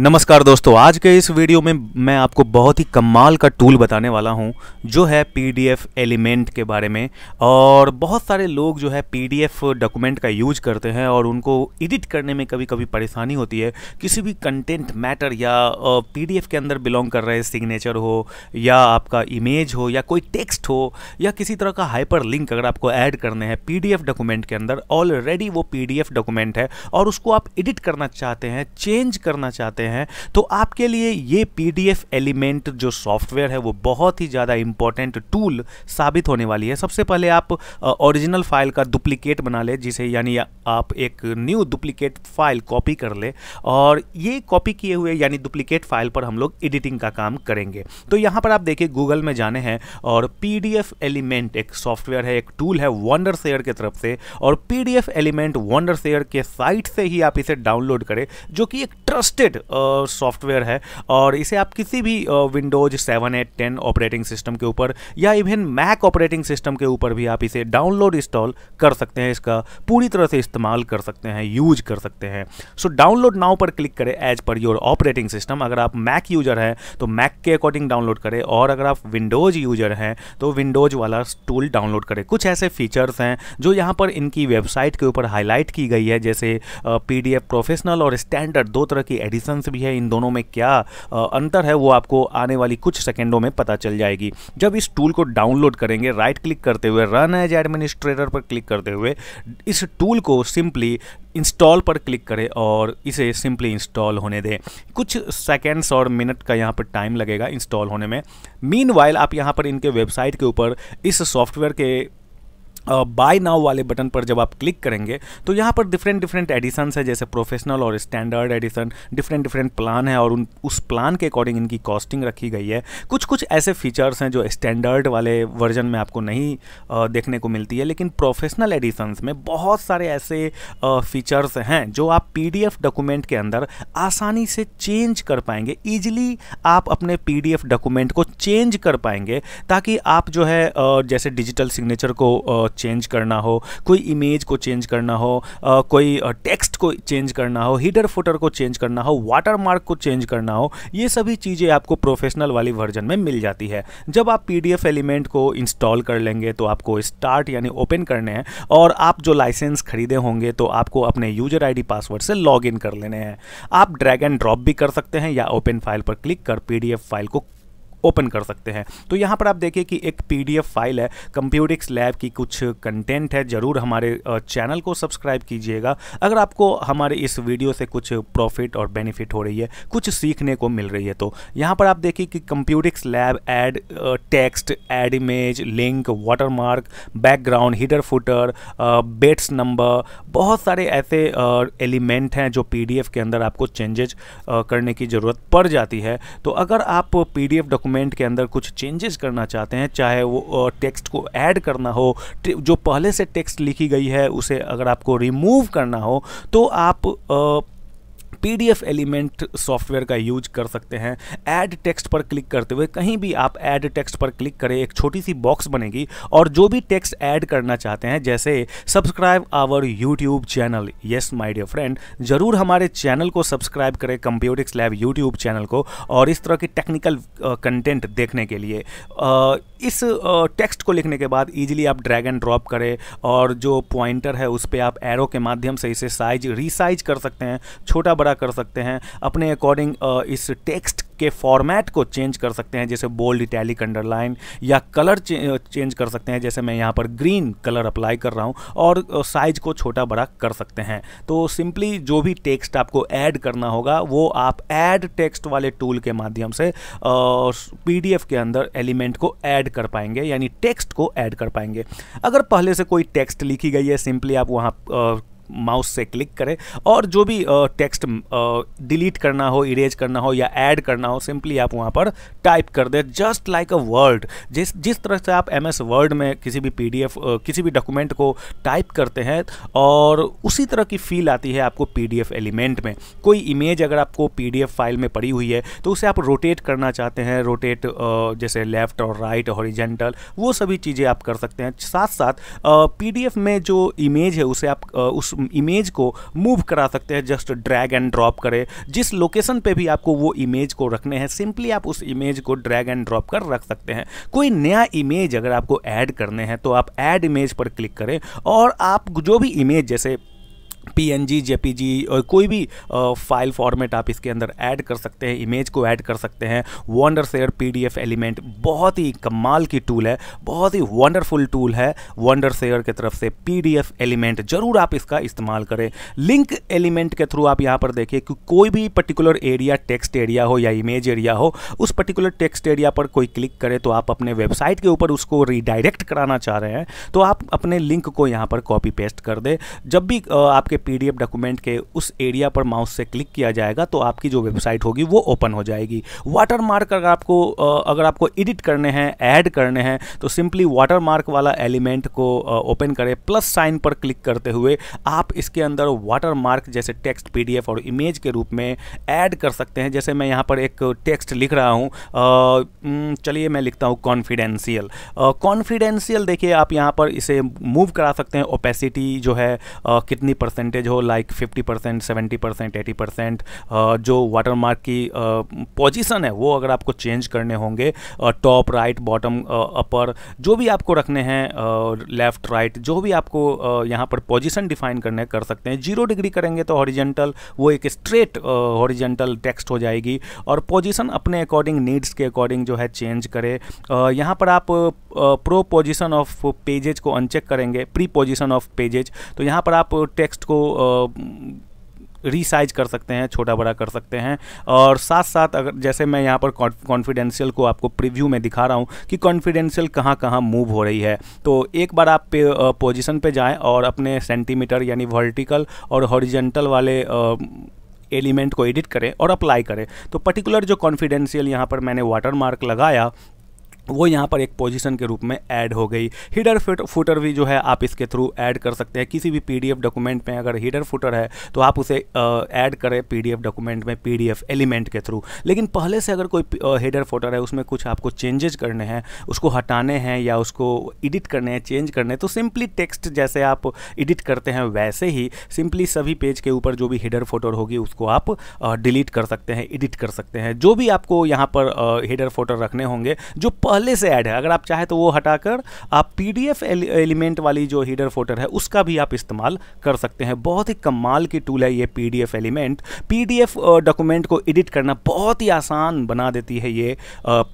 नमस्कार दोस्तों, आज के इस वीडियो में मैं आपको बहुत ही कमाल का टूल बताने वाला हूं जो है PDF एलिमेंट के बारे में। और बहुत सारे लोग जो है PDF डॉक्यूमेंट का यूज करते हैं और उनको एडिट करने में कभी कभी परेशानी होती है। किसी भी कंटेंट मैटर या PDF के अंदर बिलोंग कर रहे सिग्नेचर हो या आपका इमेज हो या कोई टेक्स्ट हो या किसी तरह का हाइपर लिंक अगर आपको ऐड करने हैं PDF डॉक्यूमेंट के अंदर, ऑलरेडी वो PDF डॉक्यूमेंट है और उसको आप एडिट करना चाहते हैं, चेंज करना चाहते हैं तो आपके लिए ये PDF एलिमेंट जो सॉफ्टवेयर है वो बहुत ही ज़्यादा इंपॉर्टेंट टूल साबित होने वाली है। सबसे पहले आप ओरिजिनल फाइल का डुप्लीकेट बना ले, जिसे यानी आप एक न्यू डुप्लीकेट फाइल कॉपी कर ले और ये कॉपी किए हुए यानी डुप्लीकेट फाइल पर हम लोग एडिटिंग का काम करेंगे। तो यहाँ पर आप देखिए गूगल में जाने हैं और PDF एलिमेंट एक सॉफ्टवेयर है, एक टूल है Wondershare के तरफ से और PDF एलिमेंट Wondershare के साइट से ही आप इसे डाउनलोड करें, जो कि एक ट्रस्टेड सॉफ्टवेयर है और इसे आप किसी भी विंडोज 7, 8, 10 ऑपरेटिंग सिस्टम के ऊपर या इवन मैक ऑपरेटिंग सिस्टम के ऊपर भी आप इसे डाउनलोड इंस्टॉल कर सकते हैं, इसका पूरी तरह से इस्तेमाल कर सकते हैं, यूज कर सकते हैं। सो डाउनलोड नाउ पर क्लिक करें as per your operating system. अगर आप मैक यूजर हैं तो मैक के अकॉर्डिंग डाउनलोड करें और अगर आप विंडोज यूजर हैं तो विंडोज वाला टूल डाउनलोड करें। कुछ ऐसे फीचर्स हैं जो यहाँ पर इनकी वेबसाइट के ऊपर हाईलाइट की गई है, जैसे PDF प्रोफेशनल और स्टैंडर्ड दो तरह की एडिशंस भी है। इन दोनों में क्या अंतर है वो आपको आने वाली कुछ सेकंडों में पता चल जाएगी। जब इस टूल को डाउनलोड करेंगे, राइट क्लिक करते हुए रन एज एडमिनिस्ट्रेटर पर क्लिक करते हुए इस टूल को सिंपली इंस्टॉल पर क्लिक करें और इसे सिंपली इंस्टॉल होने दें। कुछ सेकेंड्स और मिनट का यहाँ पर टाइम लगेगा इंस्टॉल होने में। मीनवाइल आप यहाँ पर इनके वेबसाइट के ऊपर इस सॉफ्टवेयर के बाय नाउ वाले बटन पर जब आप क्लिक करेंगे तो यहाँ पर डिफरेंट एडिशंस है, जैसे प्रोफेशनल और स्टैंडर्ड एडिशन, डिफरेंट प्लान है और उस प्लान के अकॉर्डिंग इनकी कॉस्टिंग रखी गई है। कुछ ऐसे फीचर्स हैं जो स्टैंडर्ड वाले वर्जन में आपको नहीं देखने को मिलती है, लेकिन प्रोफेशनल एडिशंस में बहुत सारे ऐसे फीचर्स हैं जो आप PDF डॉक्यूमेंट के अंदर आसानी से चेंज कर पाएंगे। ईजिली आप अपने PDF डॉक्यूमेंट को चेंज कर पाएंगे ताकि आप जो है जैसे डिजिटल सिग्नेचर को चेंज करना हो, कोई इमेज को चेंज करना हो, कोई टेक्स्ट को चेंज करना हो, हीडर फुटर को चेंज करना हो, वाटरमार्क को चेंज करना हो, ये सभी चीज़ें आपको प्रोफेशनल वाली वर्जन में मिल जाती है। जब आप PDF एलिमेंट को इंस्टॉल कर लेंगे तो आपको स्टार्ट यानी ओपन करने हैं और आप जो लाइसेंस खरीदे होंगे तो आपको अपने यूजर ID पासवर्ड से लॉग इन कर लेने हैं। आप ड्रैग एंड ड्रॉप भी कर सकते हैं या ओपन फाइल पर क्लिक कर PDF फाइल को ओपन कर सकते हैं। तो यहाँ पर आप देखिए कि एक PDF फाइल है, Computics Lab की कुछ कंटेंट है। ज़रूर हमारे चैनल को सब्सक्राइब कीजिएगा अगर आपको हमारे इस वीडियो से कुछ प्रॉफिट और बेनिफिट हो रही है, कुछ सीखने को मिल रही है। तो यहाँ पर आप देखिए कि Computics Lab add text, add image, link, watermark, background, header footer, Bates number, बहुत सारे ऐसे एलिमेंट हैं जो PDF के अंदर आपको चेंजेज करने की ज़रूरत पड़ जाती है। तो अगर आप PDF डॉक्यूमेंट के अंदर कुछ चेंजेस करना चाहते हैं, चाहे वो टेक्स्ट को ऐड करना हो, जो पहले से टेक्स्ट लिखी गई है उसे अगर आपको रिमूव करना हो, तो आप PDF एलिमेंट सॉफ्टवेयर का यूज कर सकते हैं। ऐड टेक्स्ट पर क्लिक करते हुए कहीं भी आप ऐड टेक्स्ट पर क्लिक करें, एक छोटी सी बॉक्स बनेगी और जो भी टेक्स्ट ऐड करना चाहते हैं, जैसे subscribe our YouTube channel, yes my dear friend, ज़रूर हमारे चैनल को सब्सक्राइब करें, Computics Lab YouTube चैनल को, और इस तरह की टेक्निकल कंटेंट देखने के लिए। इस टेक्स्ट को लिखने के बाद ईजिली आप ड्रैग एंड ड्रॉप करें और जो पॉइंटर है उस पर आप एरो के माध्यम से इसे साइज रीसाइज कर सकते हैं, छोटा बड़ा कर सकते हैं, अपने अकॉर्डिंग इस टेक्स्ट के फॉर्मेट को चेंज कर सकते हैं, जैसे बोल्ड, इटैलिक, अंडरलाइन, या कलर चेंज कर सकते हैं, जैसे मैं यहाँ पर ग्रीन कलर अप्लाई कर रहा हूँ, और साइज को छोटा बड़ा कर सकते हैं। तो सिंपली जो भी टेक्स्ट आपको ऐड करना होगा वो आप ऐड टेक्स्ट वाले टूल के माध्यम से PDF के अंदर एलिमेंट को ऐड कर पाएंगे, यानी टेक्स्ट को ऐड कर पाएंगे। अगर पहले से कोई टेक्स्ट लिखी गई है, सिंपली आप वहाँ माउस से क्लिक करें और जो भी टेक्स्ट डिलीट करना हो, इरेज करना हो या ऐड करना हो, सिंपली आप वहाँ पर टाइप कर दें, जस्ट लाइक अ वर्ड। जिस तरह से आप MS वर्ड में किसी भी PDF किसी भी डॉक्यूमेंट को टाइप करते हैं, और उसी तरह की फील आती है आपको PDF एलिमेंट में। कोई इमेज अगर आपको PDF फाइल में पड़ी हुई है तो उसे आप रोटेट करना चाहते हैं, रोटेट जैसे लेफ्ट और राइट, हॉरिजेंटल, वो सभी चीज़ें आप कर सकते हैं। साथ साथ PDF में जो इमेज है उसे आप उस इमेज को मूव करा सकते हैं, जस्ट ड्रैग एंड ड्रॉप करें। जिस लोकेशन पे भी आपको वो इमेज को रखने हैं, सिंपली आप उस इमेज को ड्रैग एंड ड्रॉप कर रख सकते हैं। कोई नया इमेज अगर आपको ऐड करने हैं तो आप ऐड इमेज पर क्लिक करें और आप जो भी इमेज जैसे PNG, JPG और कोई भी फाइल फॉर्मेट आप इसके अंदर ऐड कर सकते हैं, इमेज को ऐड कर सकते हैं। Wondershare PDF एलिमेंट बहुत ही कमाल की टूल है, बहुत ही वंडरफुल टूल है Wondershare के तरफ से PDF एलिमेंट। ज़रूर आप इसका इस्तेमाल करें। लिंक एलिमेंट के थ्रू आप यहाँ पर देखिए कि कोई भी पर्टिकुलर एरिया, टेक्स्ट एरिया हो या इमेज एरिया हो, उस पर्टिकुलर टेक्स्ट एरिया पर कोई क्लिक करे तो आप अपने वेबसाइट के ऊपर उसको रीडायरेक्ट कराना चाह रहे हैं तो आप अपने लिंक को यहाँ पर कॉपी पेस्ट कर दें। जब भी आपके PDF डॉक्यूमेंट के उस एरिया पर माउस से क्लिक किया जाएगा तो आपकी जो वेबसाइट होगी वो ओपन हो जाएगी। वाटरमार्क अगर आपको एडिट करने हैं, ऐड करने हैं तो सिंपली वाटरमार्क वाला एलिमेंट को ओपन करें। प्लस साइन पर क्लिक करते हुए आप इसके अंदर वाटरमार्क जैसे टेक्स्ट, PDF और इमेज के रूप में ऐड कर सकते हैं। जैसे मैं यहाँ पर एक टेक्स्ट लिख रहा हूँ, चलिए मैं लिखता हूँ कॉन्फिडेंशियल। कॉन्फिडेंशियल देखिए आप यहाँ पर इसे मूव करा सकते हैं। ओपेसिटी जो है कितनी परसेंटेज हो, लाइक 50%, 70%, 80%। जो वाटरमार्क की पोजीशन है वो अगर आपको चेंज करने होंगे, टॉप, राइट, बॉटम, अपर, जो भी आपको रखने हैं, लेफ्ट, राइट, जो भी आपको यहाँ पर पोजीशन डिफाइन करने कर सकते हैं। 0 डिग्री करेंगे तो हॉरिजेंटल, वो एक स्ट्रेट हॉरिजेंटल टेक्स्ट हो जाएगी। और पोजीशन अपने अकॉर्डिंग, नीड्स के अकॉर्डिंग जो है चेंज करें। यहाँ पर आप प्रो पोजीशन ऑफ पेजेज को अनचेक करेंगे, प्री पोजीशन ऑफ पेजेज, तो यहाँ पर आप टेक्स्ट को रीसाइज कर सकते हैं, छोटा बड़ा कर सकते हैं। और साथ साथ अगर जैसे मैं यहाँ पर कॉन्फिडेंशियल को आपको प्रीव्यू में दिखा रहा हूँ कि कॉन्फिडेंशियल कहाँ कहाँ मूव हो रही है, तो एक बार आप पोजीशन पे जाएं और अपने सेंटीमीटर यानी वर्टिकल और हॉरिजेंटल वाले एलिमेंट को एडिट करें और अप्लाई करें। तो पर्टिकुलर जो कॉन्फिडेंशियल यहाँ पर मैंने वाटरमार्क लगाया वो यहाँ पर एक पोजीशन के रूप में ऐड हो गई। हिडर फुटर भी जो है आप इसके थ्रू ऐड कर सकते हैं। किसी भी PDF डॉक्यूमेंट में अगर हिडर फुटर है तो आप उसे ऐड करें PDF डॉक्यूमेंट में PDF एलिमेंट के थ्रू। लेकिन पहले से अगर कोई हिडर फुटर है उसमें कुछ आपको चेंजेस करने हैं, उसको हटाने हैं या उसको एडिट करने हैं, चेंज करने हैं, तो सिंपली टेक्स्ट जैसे आप एडिट करते हैं वैसे ही सिंपली सभी पेज के ऊपर जो भी हिडर फुटर होगी उसको आप डिलीट कर सकते हैं, एडिट कर सकते हैं। जो भी आपको यहाँ पर हिडर फुटर रखने होंगे जो पहले से ऐड है, अगर आप चाहे तो वो हटाकर आप PDF एलिमेंट वाली जो हीडर फोटर है उसका भी आप इस्तेमाल कर सकते हैं। बहुत ही कमाल की टूल है ये PDF एलिमेंट। PDF डॉक्यूमेंट को एडिट करना बहुत ही आसान बना देती है ये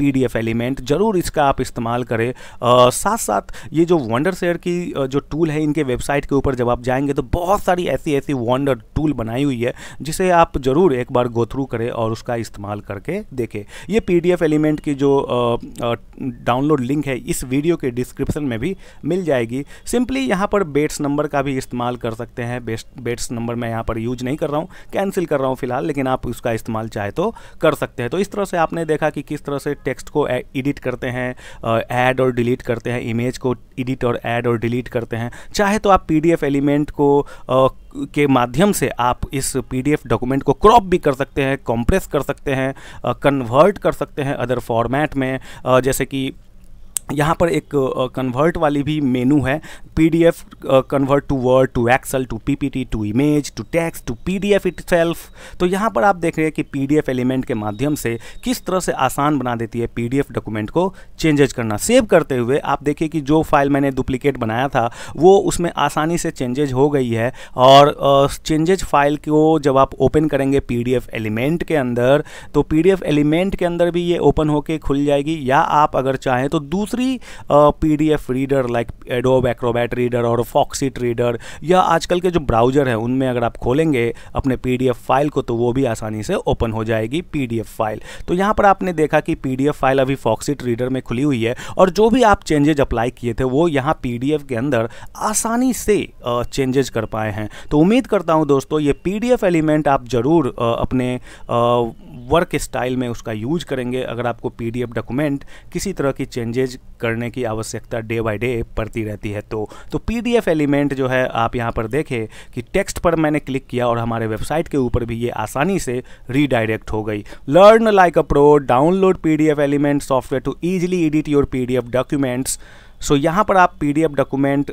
PDF एलिमेंट। ज़रूर इसका आप इस्तेमाल करें। साथ साथ ये जो Wondershare की जो टूल है, इनके वेबसाइट के ऊपर जब आप जाएंगे तो बहुत सारी ऐसी वंडर टूल बनाई हुई है जिसे आप ज़रूर एक बार गो थ्रू करें और उसका इस्तेमाल करके देखें। ये PDF एलिमेंट की जो डाउनलोड लिंक है इस वीडियो के डिस्क्रिप्शन में भी मिल जाएगी। सिंपली यहाँ पर बेट्स नंबर का भी इस्तेमाल कर सकते हैं। बेट्स नंबर मैं यहाँ पर यूज़ नहीं कर रहा हूँ, कैंसिल कर रहा हूँ फ़िलहाल, लेकिन आप उसका इस्तेमाल चाहे तो कर सकते हैं। तो इस तरह से आपने देखा कि किस तरह से टेक्स्ट को एडिट करते हैं, ऐड और डिलीट करते हैं, इमेज को एडिट और ऐड और डिलीट करते हैं। चाहे तो आप PDF एलिमेंट को के माध्यम से आप इस PDF डॉक्यूमेंट को क्रॉप भी कर सकते हैं, कंप्रेस कर सकते हैं, कन्वर्ट कर सकते हैं अदर फॉर्मेट में। जैसे कि यहाँ पर एक कन्वर्ट वाली भी मेनू है, PDF convert to Word, to Excel, to PPT, to image, to text, to PDF itself. तो यहाँ पर आप देख रहे हैं कि PDF एलिमेंट के माध्यम से किस तरह से आसान बना देती है PDF डॉक्यूमेंट को चेंजेज करना। सेव करते हुए आप देखिए कि जो फाइल मैंने डुप्लीकेट बनाया था वो उसमें आसानी से चेंजेज हो गई है। और चेंजेज फाइल को जब आप ओपन करेंगे PDF एलिमेंट के अंदर तो PDF एलिमेंट के अंदर भी ये ओपन होके खुल जाएगी। या आप अगर चाहें तो दूसरी PDF reader like Adobe Acrobat reader और फॉक्सिट रीडर या आजकल के जो ब्राउज़र हैं उनमें अगर आप खोलेंगे अपने PDF फाइल को तो वो भी आसानी से ओपन हो जाएगी PDF फाइल। तो यहाँ पर आपने देखा कि PDF फाइल अभी फॉक्सिट रीडर में खुली हुई है और जो भी आप चेंजेज अप्लाई किए थे वो यहाँ PDF के अंदर आसानी से चेंजेज कर पाए हैं। तो उम्मीद करता हूँ दोस्तों ये PDF एलिमेंट आप ज़रूर अपने वर्क स्टाइल में उसका यूज करेंगे। अगर आपको PDF डॉक्यूमेंट किसी तरह की चेंजेज करने की आवश्यकता डे बाय डे पड़ती रहती है तो PDF एलिमेंट जो है आप यहाँ पर देखें कि टेक्स्ट पर मैंने क्लिक किया और हमारे वेबसाइट के ऊपर भी ये आसानी से रीडायरेक्ट हो गई। Learn like a pro, download PDF element software to easily edit your PDF documents. So यहाँ पर आप PDF डॉक्यूमेंट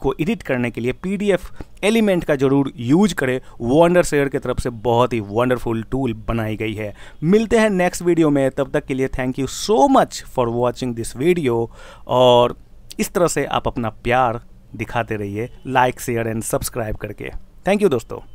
को एडिट करने के लिए PDF एलिमेंट का ज़रूर यूज करें। वंडरशेयर की तरफ से बहुत ही वंडरफुल टूल बनाई गई है। मिलते हैं नेक्स्ट वीडियो में, तब तक के लिए thank you so much for watching this video. और इस तरह से आप अपना प्यार दिखाते रहिए, लाइक शेयर एंड सब्सक्राइब करके। थैंक यू दोस्तों।